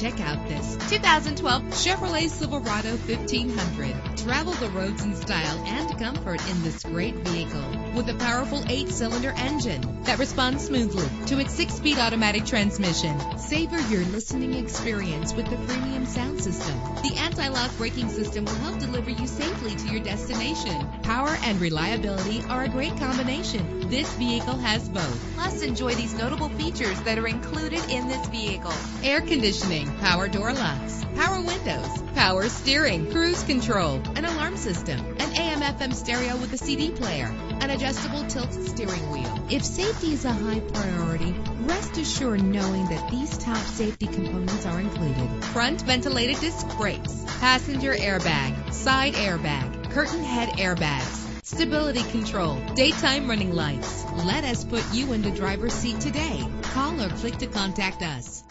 Check out this 2012 Chevrolet Silverado 1500. Travel the roads in style and comfort in this great vehicle with a powerful 8-cylinder engine that responds smoothly to its 6-speed automatic transmission. Savor your listening experience with the premium sound system. The anti-lock braking system will help deliver you safely to your destination. Power and reliability are a great combination. This vehicle has both. Plus, enjoy these notable features that are included in this vehicle: air conditioning, power door locks, power windows, power steering, cruise control, an alarm system, an AM/FM stereo with a CD player, an adjustable tilt steering wheel. If safety is a high priority, rest assured knowing that these top safety components are included: front ventilated disc brakes, passenger airbag, side airbag, curtain head airbags, stability control, daytime running lights. Let us put you in the driver's seat today. Call or click to contact us.